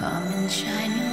Come and shine your